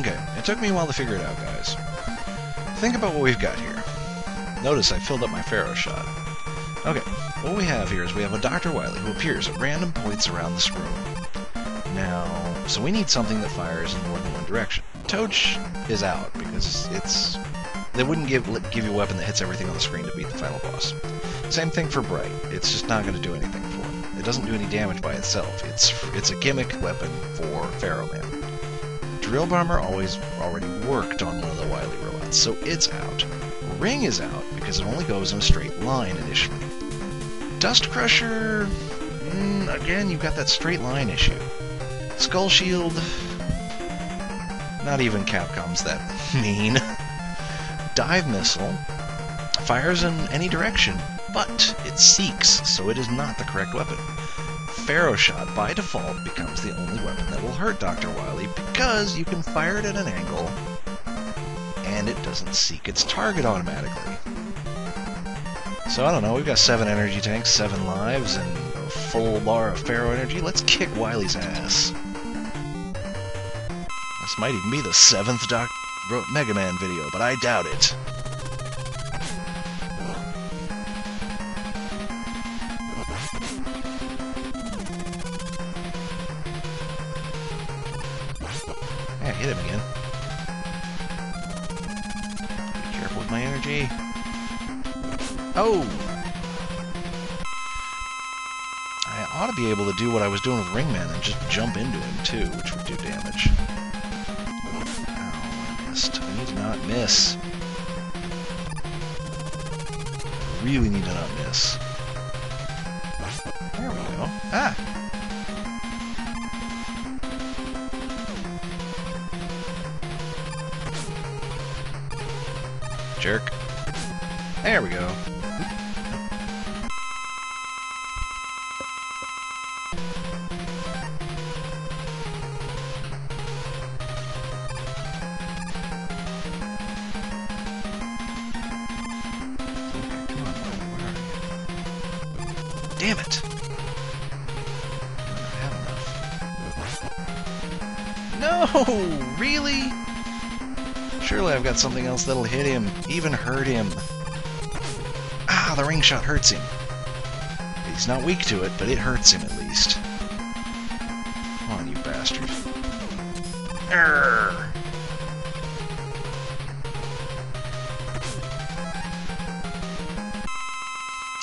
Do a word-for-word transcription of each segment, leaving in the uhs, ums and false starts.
I'm good. It took me a while to figure it out, guys. Think about what we've got here. Notice I filled up my Pharaoh Shot. Okay, what we have here is we have a Doctor Wily who appears at random points around the scroll. Now, so we need something that fires in more than one direction. Toch is out because it's... They wouldn't give give you a weapon that hits everything on the screen to beat the final boss. Same thing for Bright. It's just not going to do anything for him. It doesn't do any damage by itself. It's it's a gimmick weapon for Pharaoh Man. Drill Bomber always already worked on one of the Wily robots, so it's out. Ring is out because it only goes in a straight line initially. Dust Crusher, mm, again you've got that straight line issue. Skull Shield, not even Capcom's that mean. Dive Missile fires in any direction, but it seeks, so it is not the correct weapon. Pharaoh Shot, by default, becomes the only weapon that will hurt Doctor Wily because you can fire it at an angle, and it doesn't seek its target automatically. So, I don't know, we've got seven energy tanks, seven lives, and a full bar of Pharaoh energy. Let's kick Wily's ass. This might even be the seventh Doc... Mega Man video, but I doubt it. Yeah, hit him again. Be careful with my energy. Oh! I ought to be able to do what I was doing with Ringman and just jump into him too, which would do damage. I need to not miss. Really need to not miss. There we go. Ah! Jerk. There we go. Damn it! I don't have enough. No! Really? Surely I've got something else that'll hit him, even hurt him. Ah, the ring shot hurts him. He's not weak to it, but it hurts him at least. Come on, you bastard. Err!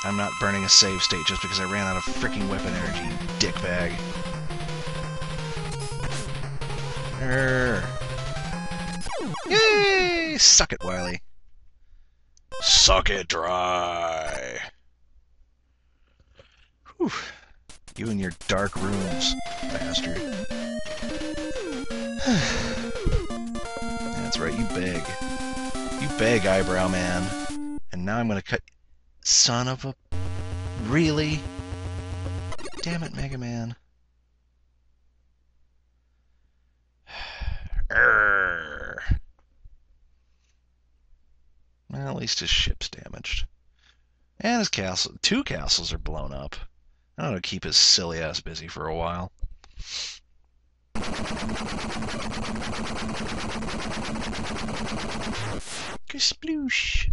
I'm not burning a save state just because I ran out of freaking weapon energy, you dickbag. Err. Yay! Suck it, Wily. Suck it dry. Whew. You and your dark rooms, bastard. That's right, you beg. You beg, eyebrow man. And now I'm gonna cut... Son of a... Really? Damn it, Mega Man. Well, at least his ship's damaged. And his castle... Two castles are blown up. I don't know, keep his silly ass busy for a while. Kasploosh!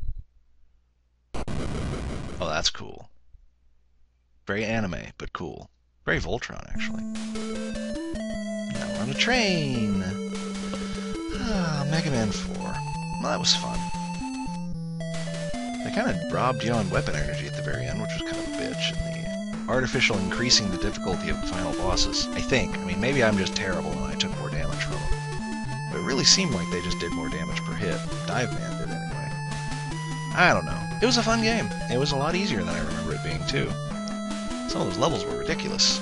Oh, that's cool. Very anime, but cool. Very Voltron, actually. Now we're on a train! Ah, Mega Man four. Well, that was fun. They kind of robbed you on weapon energy at the very end, which was kind of a bitch, and the artificial increasing the difficulty of the final bosses, I think. I mean, maybe I'm just terrible and I took more damage from them. But it really seemed like they just did more damage per hit. Dive Man did anyway. I don't know. It was a fun game. It was a lot easier than I remember it being, too. Some of those levels were ridiculous.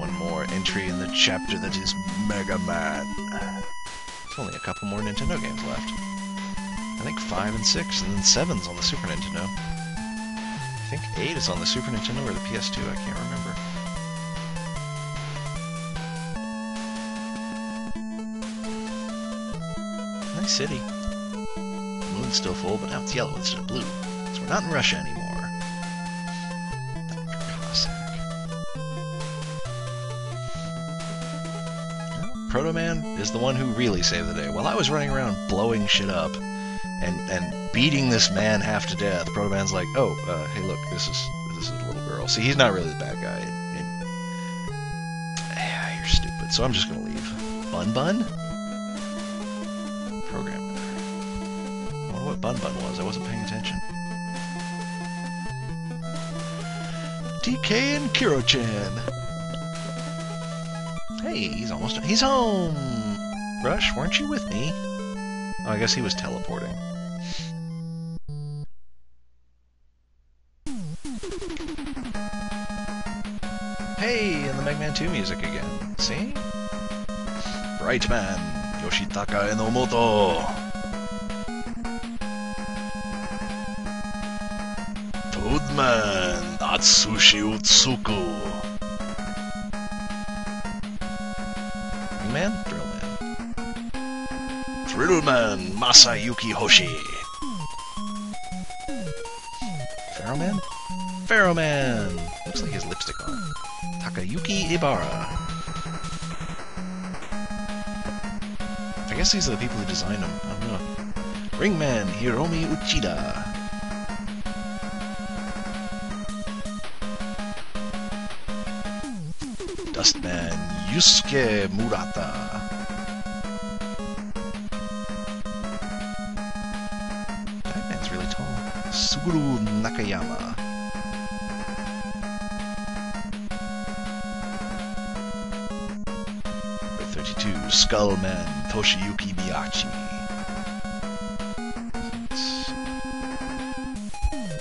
One more entry in the chapter that is Mega Man. There's only a couple more Nintendo games left. I think five and six, and then seven's on the Super Nintendo. I think eight is on the Super Nintendo or the P S two, I can't remember. Nice city. The moon's still full, but now it's yellow instead of blue. So we're not in Russia anymore. Doctor Cossack. Proto Man is the one who really saved the day. While I was running around blowing shit up and and beating this man half to death, Proto Man's like, oh, uh, hey, look, this is this is a little girl. See, he's not really the bad guy. And, and, yeah, you're stupid. So I'm just gonna leave. Bun Bun? Programmer. I wonder what Bun Bun was. I wasn't paying attention. D K and Kirochan. Hey, he's almost done. He's home! Rush, weren't you with me? Oh, I guess he was teleporting. Hey, and the Mega Man two music again. See? Bright Man, Yoshitaka Enomoto. Toad Man, Atsushi Utsuku. Man? Drill Man. Drill Man, Masayuki Hoshi. Pharaoh Man? Pharaoh Man! Looks like he has lipstick on. Takayuki Ibarra. I guess these are the people who designed him. I don't know. Ring Man, Hiromi Uchida. Dust Man, Yusuke Murata. That man's really tall. Guru Nakayama. Number thirty-two, Skull Man, Toshiyuki Miyachi.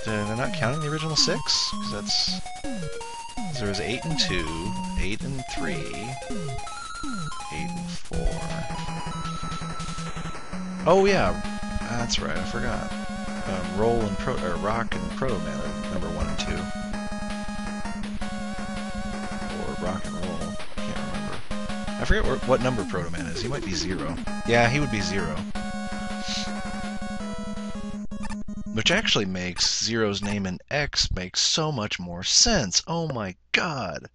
They're, they're not counting the original six? Because that's... There was eight and two, eight and three, eight and four. Oh yeah, that's right. I forgot. Um, Roll and Pro, or Rock and Proto Man are number one and two, or Rock and Roll. I can't remember. I forget where, what number Proto Man is. He might be zero. Yeah, he would be zero. Which actually makes Zero's name in X make so much more sense. Oh my god.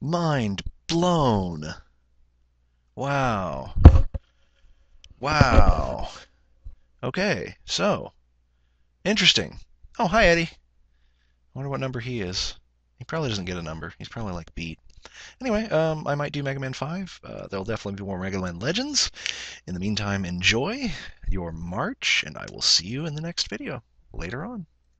Mind blown. Wow. Wow. Okay, so. Interesting. Oh, hi, Eddie. I wonder what number he is. He probably doesn't get a number. He's probably like beat. Anyway, um, I might do Mega Man five. Uh, there'll definitely be more Mega Man Legends. In the meantime, enjoy your March, and I will see you in the next video later on.